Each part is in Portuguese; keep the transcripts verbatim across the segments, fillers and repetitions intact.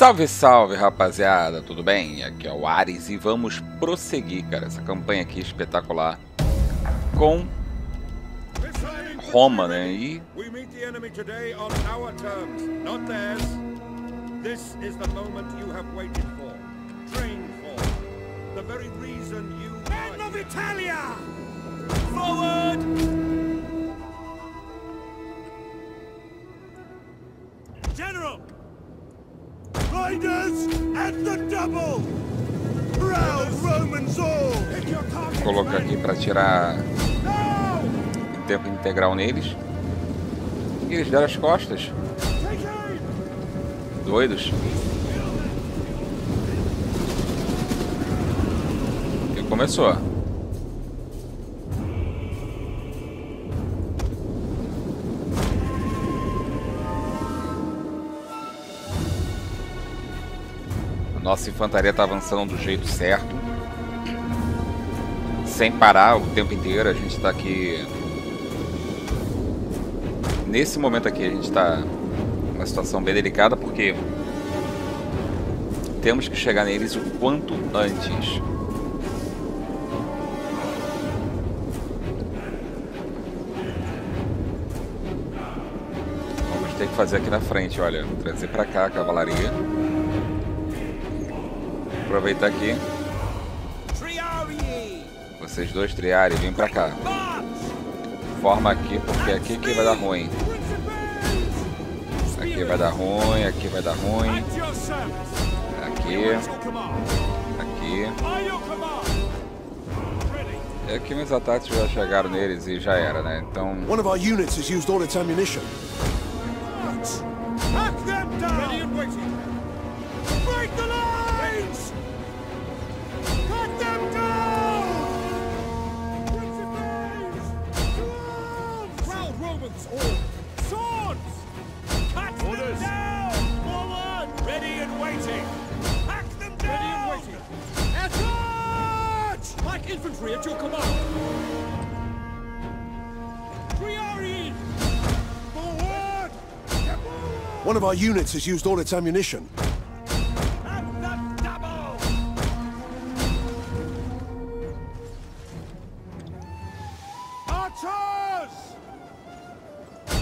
Salve, salve, rapaziada, tudo bem? Aqui é o Ares e vamos prosseguir, cara, essa campanha aqui espetacular com Roma, né? E General! Riders at the double! Proud Romans all! Vou colocar aqui para tirar o tempo integral neles. E eles deram as costas. Doidos. E começou. Nossa infantaria está avançando do jeito certo, sem parar o tempo inteiro. A gente está aqui, nesse momento aqui, a gente está numa situação bem delicada, porque temos que chegar neles o quanto antes. Vamos ter que fazer aqui na frente, olha, trazer para cá a cavalaria. Aproveitar aqui. Vocês dois, Triari, vem pra cá. Forma aqui, porque aqui que vai dar ruim. Aqui vai dar ruim, aqui vai dar ruim. Aqui. Aqui. É que meus ataques já chegaram neles e já era, né? Então... One of our units has used all its ammunition. Archers!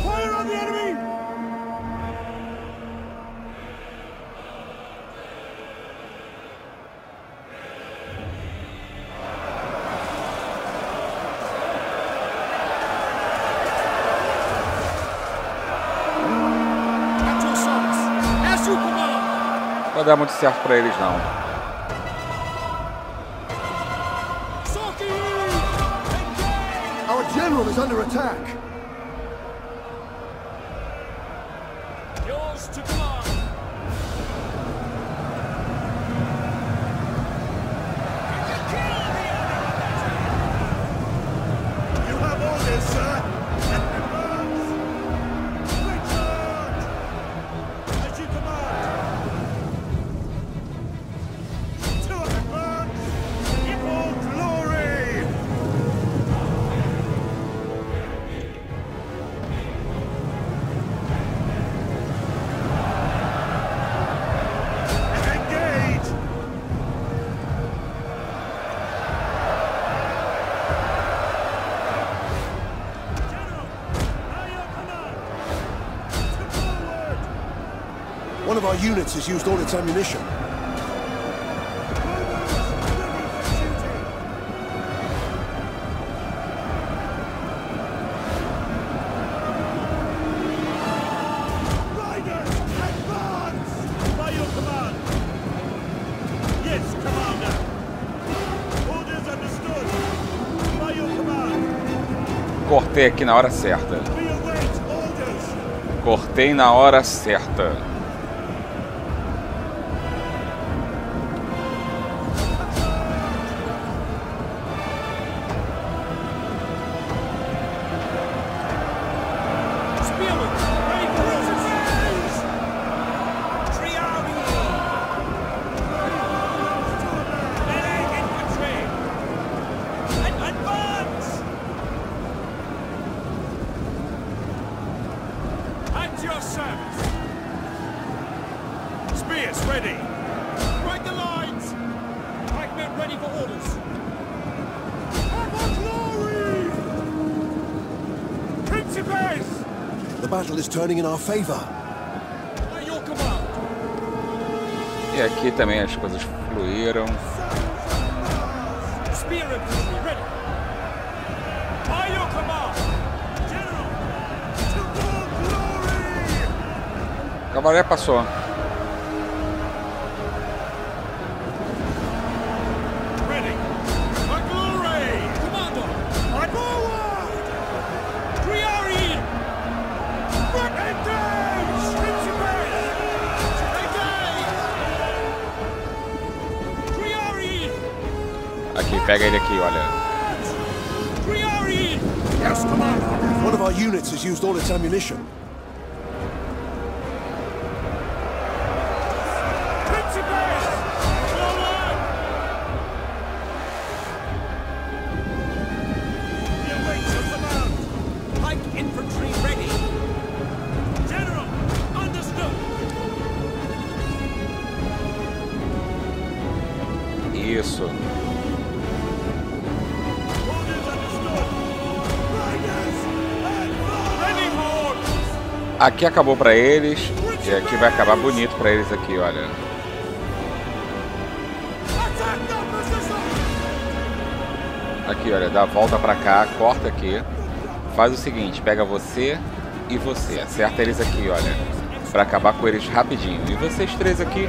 Fire on the enemy! Não vai dar muito certo pra eles, não. Our general is under attack. Yours to command. You have orders, sir. One of our units has used all its ammunition. Cortei aqui na hora certa. Cortei na hora certa. Furious ready. Break the lines. Pikemen ready for orders. And for glory! Principes! The battle is turning in our favor. At your command. E aqui também as coisas fluíram. Spear infantry ready. At your command. Cavalaria passou. Ready. My glory. Commander. My forward. Triari. Front and days. Principes. Triari. Aqui, pega ele aqui, olha. Triari. Yes, Commander. One of our units has used all its ammunition. Isso. Aqui acabou pra eles. E aqui vai acabar bonito pra eles aqui, olha. Aqui, olha, dá a volta pra cá, corta aqui. Faz o seguinte, pega você e você. Acerta eles aqui, olha. Pra acabar com eles rapidinho. E vocês três aqui,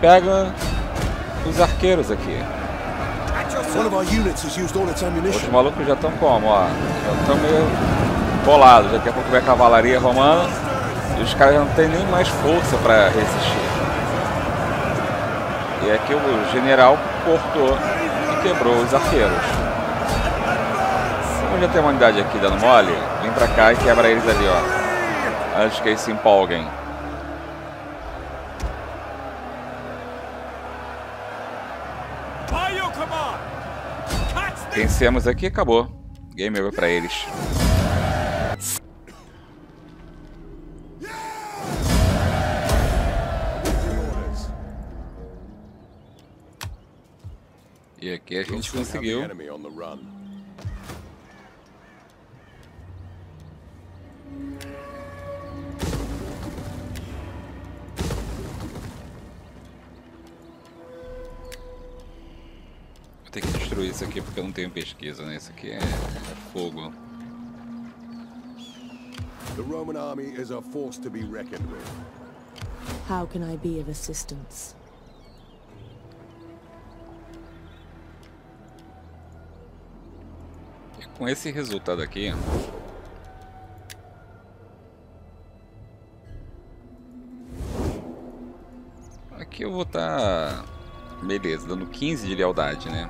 pega... os arqueiros aqui. Os malucos já estão como? Ó, já estão meio bolados. Daqui a pouco vai a Cavalaria Romana e os caras já não tem nem mais força para resistir. E aqui o general cortou e quebrou os arqueiros. Como já tem uma unidade aqui dando mole, vem para cá e quebra eles ali, ó. Antes que eles se empolguem. Vencemos aqui, acabou. Game over pra eles. E aqui a gente conseguiu. Vou ter que destruir isso aqui porque eu não tenho pesquisa, né? Isso aqui é fogo. The Roman army is a force to be reckoned with. How can I be of assistance? E com esse resultado aqui, aqui eu vou estar tá... beleza, dando quinze de lealdade, né?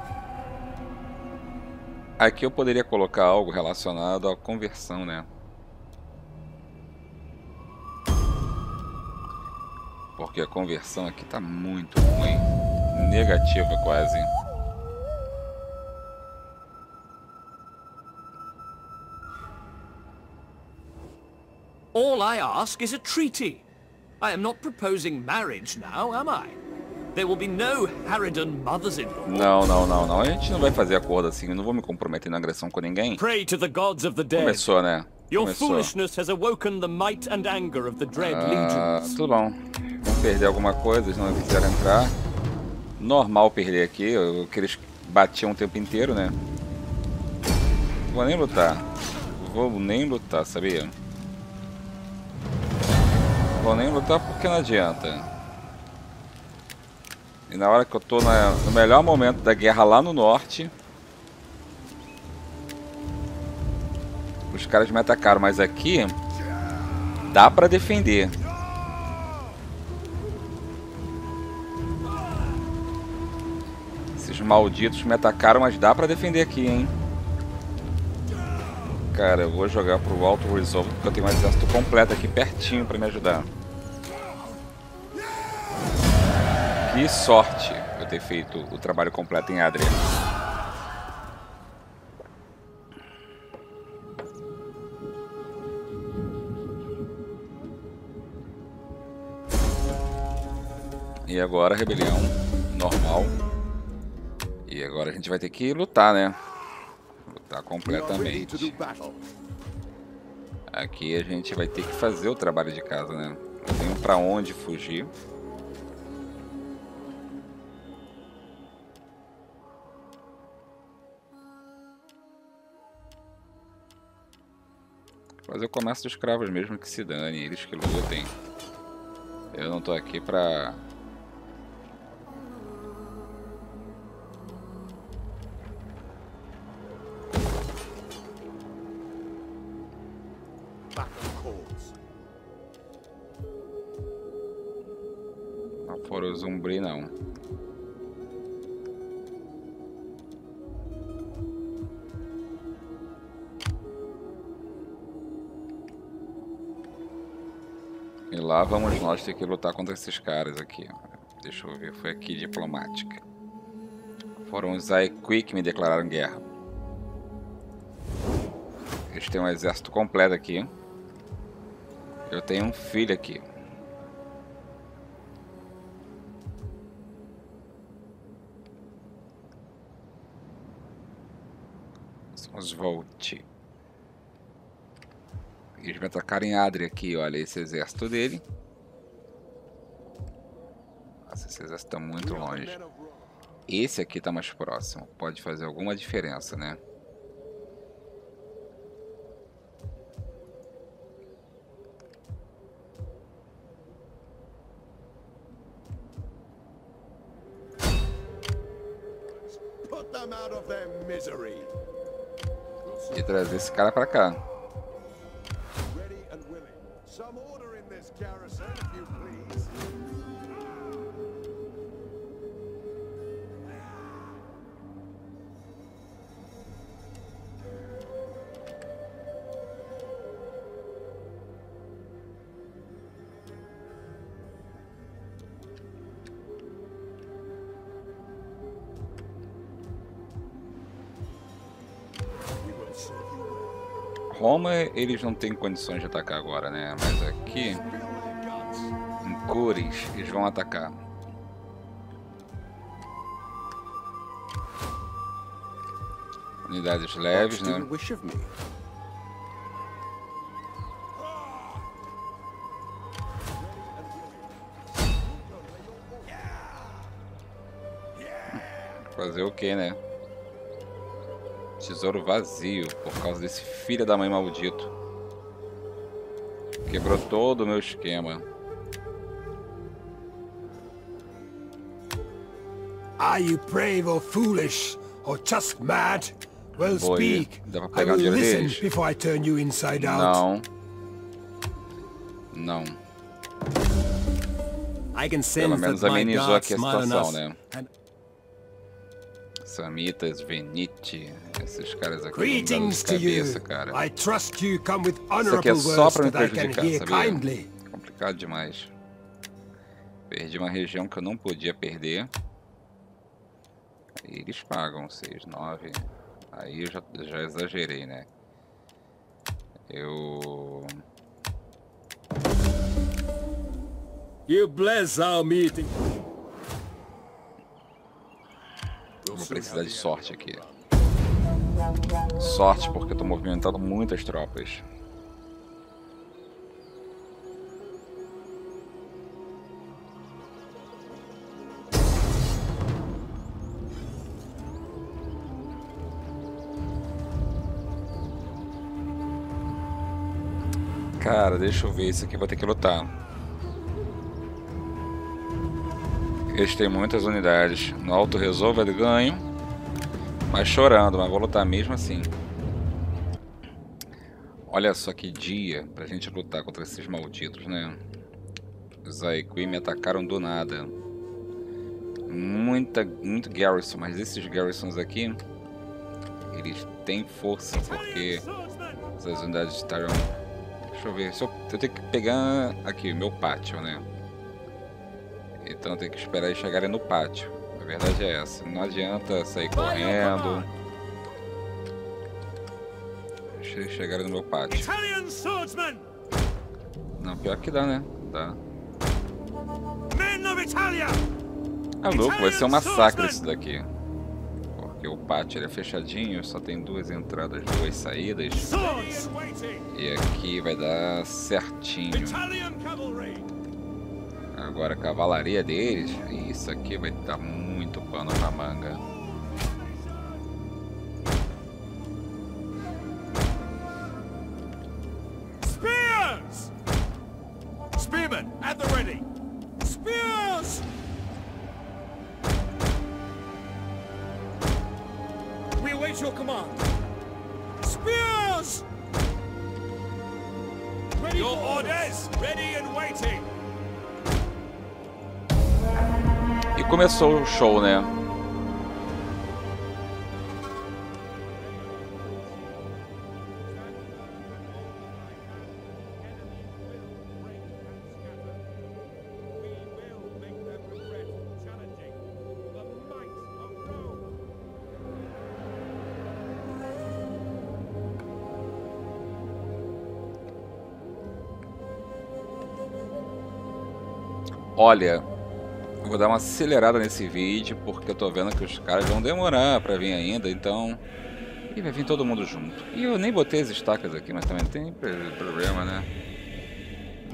Aqui eu poderia colocar algo relacionado à conversão, né? Porque a conversão aqui tá muito ruim. Negativa quase. All I ask is a treaty. I am not proposing marriage now, am I? There will be no Harridan mothers-in-law. Não, não, não, não. A gente não vai fazer acordo assim. Eu não vou me comprometer na agressão com ninguém. Pray to the gods of the dead. Começou, né? Your foolishness has awoken the might and anger of the dread legions. Tudo bom. Vamos perder alguma coisa, não quiseram entrar. Normal perder aqui, o que eles batiam o tempo inteiro, né? Não vou nem lutar. Vou nem lutar, sabia? Vou nem lutar porque não adianta. E na hora que eu tô na, no melhor momento da guerra lá no norte, os caras me atacaram, mas aqui dá pra defender. Esses malditos me atacaram, mas dá pra defender aqui, hein? Cara, eu vou jogar pro alto resolve, porque eu tenho um exército completo aqui pertinho pra me ajudar. Que sorte eu ter feito o trabalho completo em Adrian. E agora rebelião normal. E agora a gente vai ter que lutar, né? Lutar completamente. Aqui a gente vai ter que fazer o trabalho de casa, né? Não tem pra onde fugir. Fazer o comércio dos escravos mesmo, que se dane, eles que lutem. Eu não tô aqui pra... Não foram os umbri, não. E lá vamos nós ter que lutar contra esses caras aqui. Deixa eu ver, foi aqui diplomática. Foram os Aequi que me declararam guerra. Eles têm um exército completo aqui. Eu tenho um filho aqui. São os Volt. Eles me atacaram em Ádria aqui, olha, esse exército dele. Nossa, esse exército tá muito longe. Esse aqui tá mais próximo, pode fazer alguma diferença, né? E trazer esse cara pra cá. Roma, eles não têm condições de atacar agora, né? Mas aqui, em Cures, eles vão atacar. Unidades leves, né? Fazer o quê, né? Tesouro vazio por causa desse filho da mãe maldito. Quebrou todo o meu esquema. Are you brave or foolish or just mad? Well, speak. Dá pra pegar o dinheiro deles? Before I turn you inside out. Não. Não. Pelo menos amenizou aqui a situação, né? Samitas, Venite, esses caras aqui não dão de cabeça, cara. Isso aqui é só pra me prejudicar, sabia? Complicado demais. Perdi uma região que eu não podia perder. E eles pagam seis, nove. Aí eu já, já exagerei, né? Eu... You bless our meeting. Vou precisar de sorte aqui. Sorte, porque eu tô movimentando muitas tropas. Cara, deixa eu ver. Isso aqui eu vou ter que lutar. Eles têm muitas unidades. No alto resolve, ele ganha. Mas chorando, mas vou lutar mesmo assim. Olha só que dia pra gente lutar contra esses malditos, né? Os Aequi me atacaram do nada. Muita, muito garrison, mas esses garrisons aqui, eles têm força, porque essas unidades estarão... Deixa eu ver, se eu, eu tenho que pegar aqui, meu pátio, né? Então tem que esperar eles chegarem no pátio. A verdade é essa. Não adianta sair correndo. Deixa eles chegarem no meu pátio. Não, pior que dá, né? Dá. É louco, vai ser um massacre isso daqui. Porque o pátio é fechadinho, só tem duas entradas, duas saídas. E aqui vai dar certinho. Agora a cavalaria deles, isso aqui vai dar muito pano na manga. Spears! Spearmen at the ready! Spears! We await your command. Spears! Ready your orders, ready and waiting. E começou o show, né? Olha, vou dar uma acelerada nesse vídeo, porque eu tô vendo que os caras vão demorar pra vir ainda, então... E vai vir todo mundo junto. E eu nem botei as estacas aqui, mas também não tem problema, né?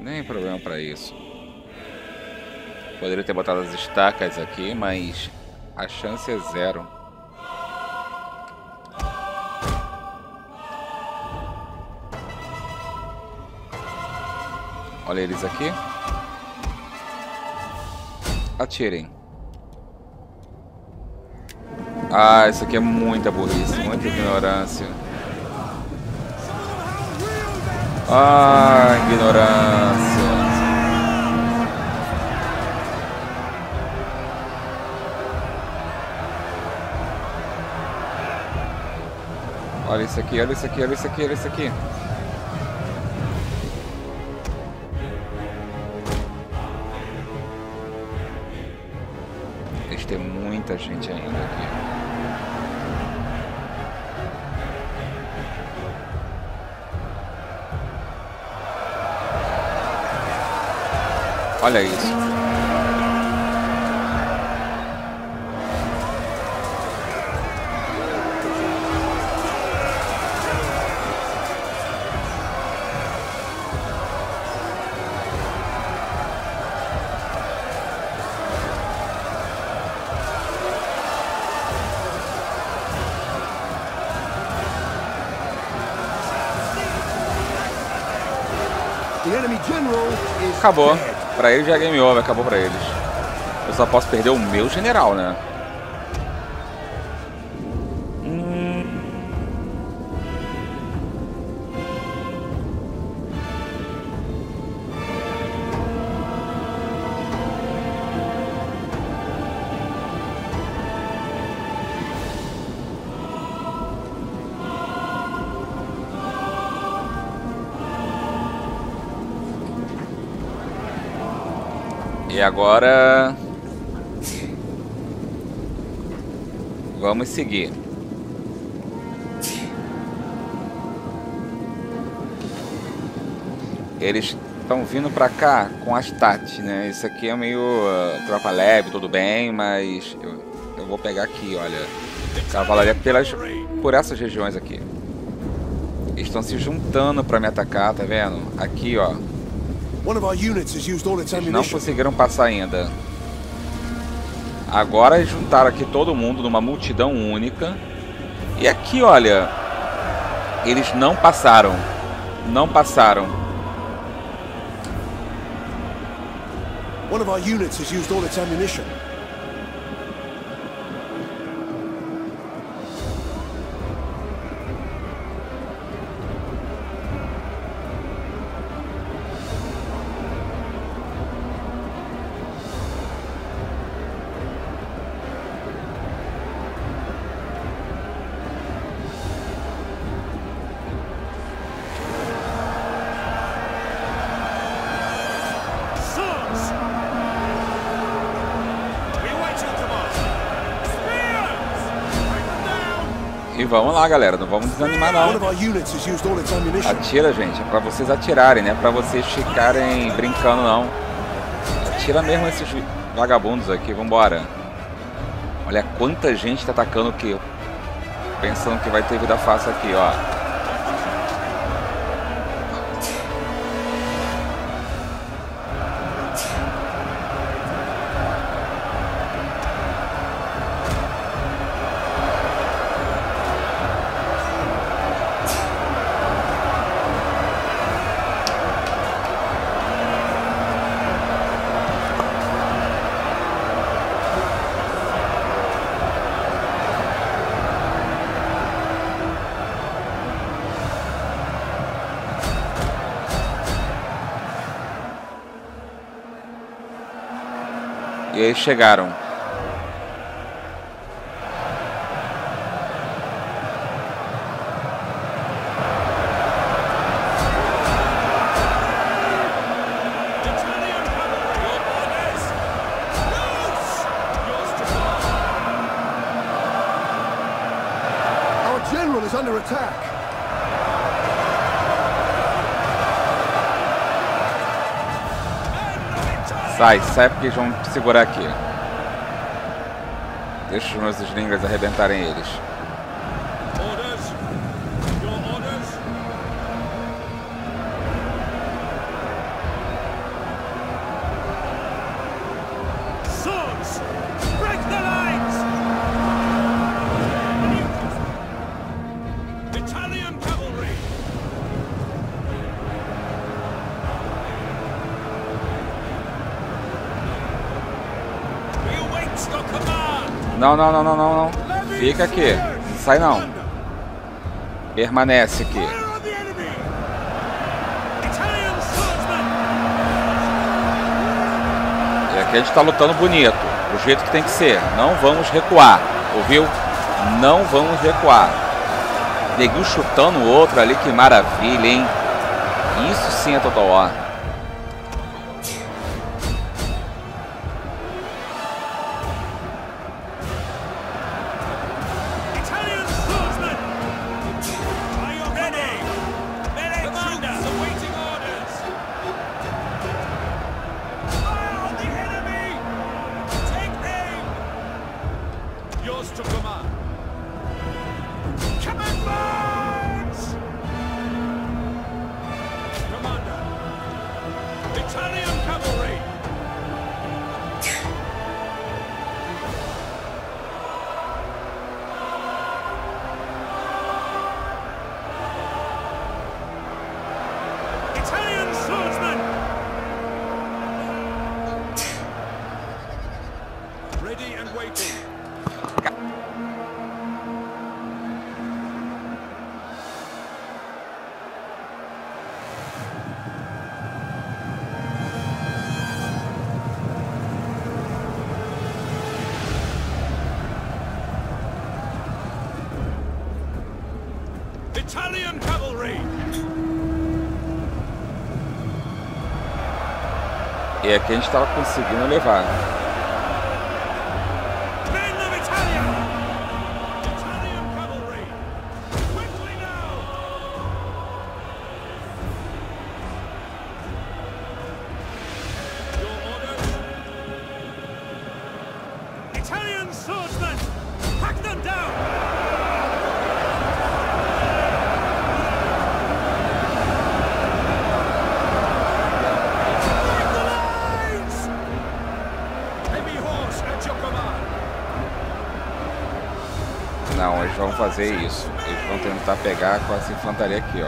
Nem problema pra isso. Poderia ter botado as estacas aqui, mas a chance é zero. Olha eles aqui. Atirem. Ah, isso aqui é muita burrice, muita ignorância. Ah, ignorância. Olha isso aqui, olha isso aqui, olha isso aqui, olha isso aqui. Tem muita gente ainda aqui. Olha isso. Acabou. Pra ele já game over, acabou pra eles. Eu só posso perder o meu general, né? Hum. E agora vamos seguir. Eles estão vindo pra cá com as T A T, né? Isso aqui é meio uh, tropa leve, tudo bem, mas eu, eu vou pegar aqui, olha. Cavalaria pelas, por essas regiões aqui. Eles estão se juntando pra me atacar, tá vendo? Aqui, ó. Eles não conseguiram passar ainda. Agora juntaram aqui todo mundo numa multidão única. E aqui, olha, eles não passaram. Não passaram. One of our units has used all its ammunition. E vamos lá, galera, não vamos desanimar não. Atira, gente, é pra vocês atirarem, né? Pra vocês ficarem brincando não. Atira mesmo esses vagabundos aqui, vambora. Olha quanta gente tá atacando aqui. Pensando que vai ter vida fácil aqui, ó. E aí chegaram. Our general is under attack. Sai, sai, porque eles vão segurar aqui. Deixa os nossos ninjas arrebentarem eles. Não, não, não, não, não, não. Fica aqui. Não sai, não. Permanece aqui. E aqui a gente tá lutando bonito. Do jeito que tem que ser. Não vamos recuar. Ouviu? Não vamos recuar. Neguinho chutando o outro ali. Que maravilha, hein? Isso sim é Total War. Italian cavalry. E aqui a gente estava conseguindo levar. Não, eles vão fazer isso. Eles vão tentar pegar com essa infantaria aqui, ó.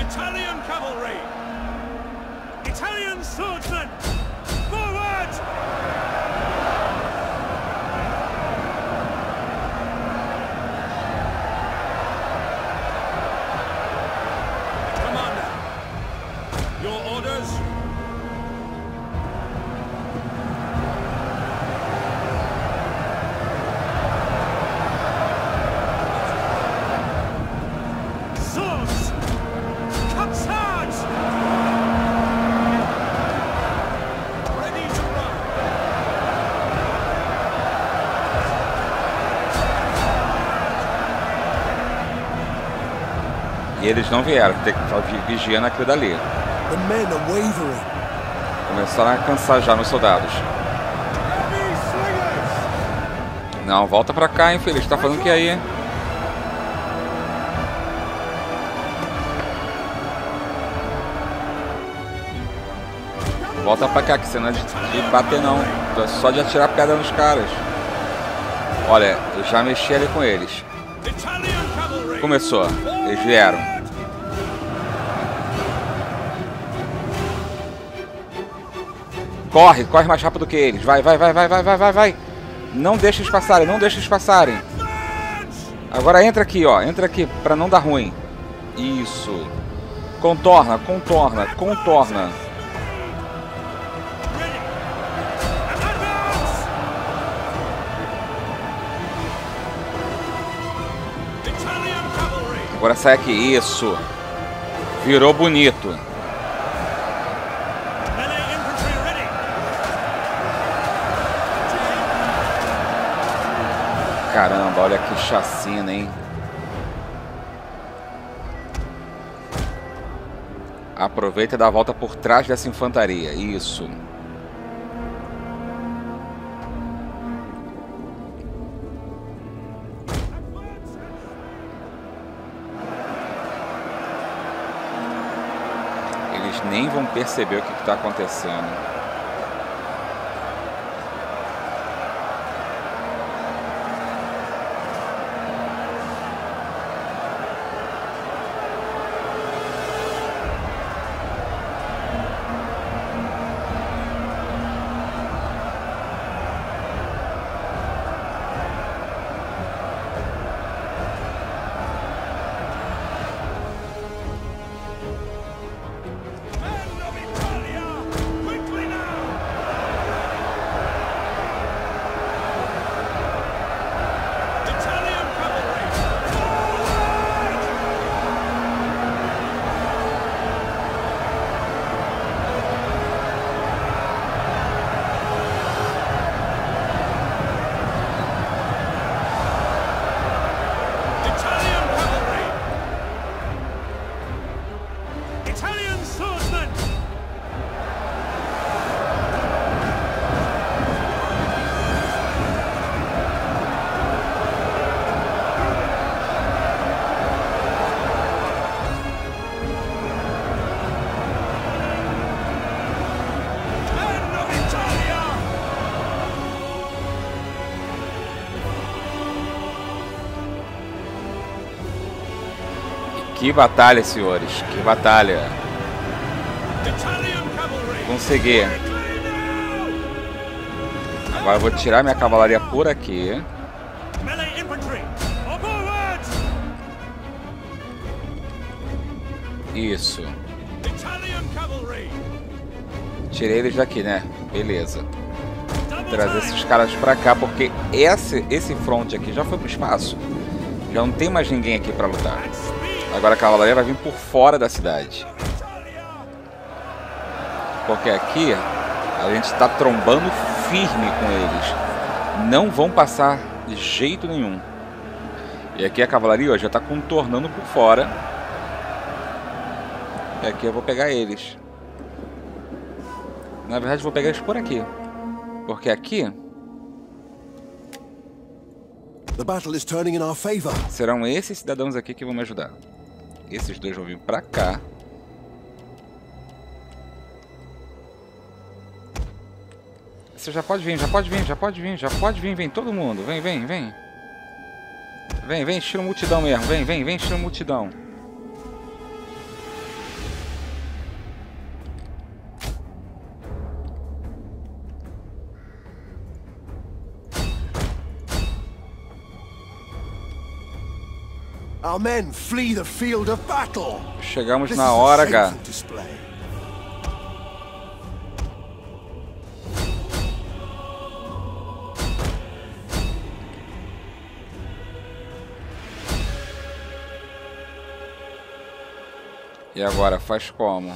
Italian cavalry! Italian swordsmen! Forward! Eles não vieram, tem que estar vigiando aquilo dali. Começaram a cansar já meus soldados. Não, volta pra cá, hein, filho. Tá falando que aí. Volta pra cá, que você não é de, de bater, não. É só de atirar pedra nos caras. Olha, eu já mexi ali com eles. Começou, eles vieram. Corre, corre mais rápido que eles. Vai, vai, vai, vai, vai, vai, vai, vai. Não deixa eles passarem, não deixa eles passarem. Agora entra aqui, ó. Entra aqui pra não dar ruim. Isso. Contorna, contorna, contorna. Agora sai aqui. Isso. Virou bonito. Caramba, olha que chacina, hein? Aproveita e dá a volta por trás dessa infantaria. Isso. Eles nem vão perceber o que está acontecendo. Que batalha, senhores, que batalha. Consegui. Agora eu vou tirar minha cavalaria por aqui. Isso. Tirei eles daqui, né? Beleza. Vou trazer esses caras pra cá, porque esse, esse front aqui já foi pro espaço. Já não tem mais ninguém aqui pra lutar. Agora a cavalaria vai vir por fora da cidade. Porque aqui a gente está trombando firme com eles. Não vão passar de jeito nenhum. E aqui a cavalaria ó, já está contornando por fora. E aqui eu vou pegar eles. Na verdade eu vou pegar eles por aqui. Porque aqui... serão esses cidadãos aqui que vão me ajudar. Esses dois vão vir pra cá. Você já pode vir, já pode vir, já pode vir, já pode vir, vem todo mundo. Vem, vem, vem. Vem, vem, estilo multidão mesmo. Vem, vem, vem, estilo multidão. Chegamos na hora, cara. E agora faz como?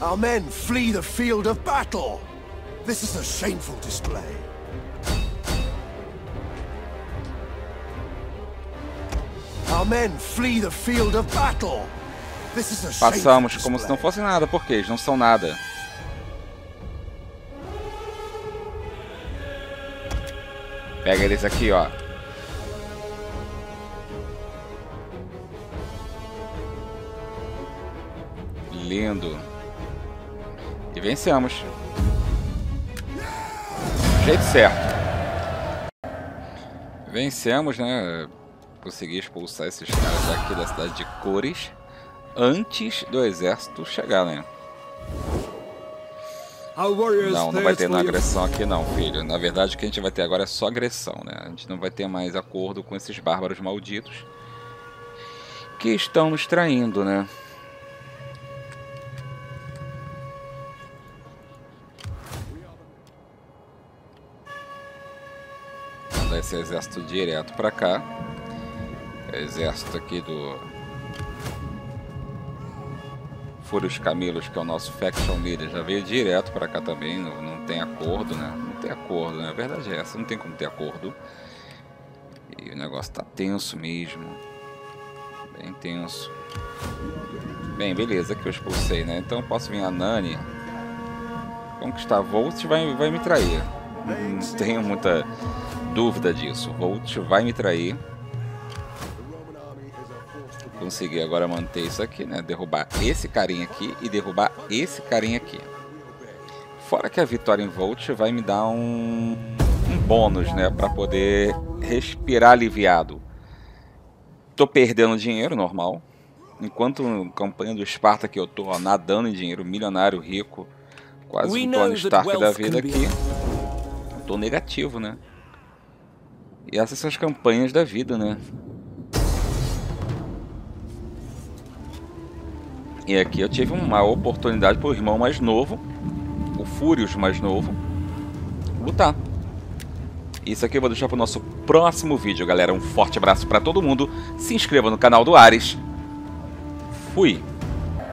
Our men flee the field of battle. This is a shameful display. Our men flee the field of battle. This is a shameful display. Passamos como se não fosse nada, porque eles não são nada. Pega eles aqui, ó. Lindo. E vencemos. Do jeito certo. Vencemos, né? Consegui expulsar esses caras aqui da cidade de Cures antes do exército chegar, né? Não, não vai ter na agressão aqui não, filho. Na verdade, o que a gente vai ter agora é só agressão, né? A gente não vai ter mais acordo com esses bárbaros malditos que estão nos traindo, né? Mandar esse exército direto pra cá. Exército aqui do Furios Camilos, que é o nosso faction leader, já veio direto para cá também. Não, não tem acordo, né? Não tem acordo, né? A verdade é essa, não tem como ter acordo. E o negócio tá tenso mesmo. Bem tenso. Bem, beleza, que eu expulsei, né? Então eu posso vir a Nani. Conquistar Volt vai, vai me trair. Não tenho muita dúvida disso. Volt vai me trair. Consegui agora manter isso aqui, né? Derrubar esse carinha aqui e derrubar esse carinha aqui. Fora que a vitória em Volt vai me dar um, um bônus, né? Para poder respirar aliviado. Tô perdendo dinheiro, normal. Enquanto a campanha do Esparta que eu tô ó, nadando em dinheiro, milionário, rico, quase um Tony Stark da vida aqui. Eu tô negativo, né? E essas são as campanhas da vida, né? E aqui eu tive uma oportunidade para o irmão mais novo, o Furios mais novo, lutar. Isso aqui eu vou deixar para o nosso próximo vídeo, galera. Um forte abraço para todo mundo. Se inscreva no canal do Ares. Fui!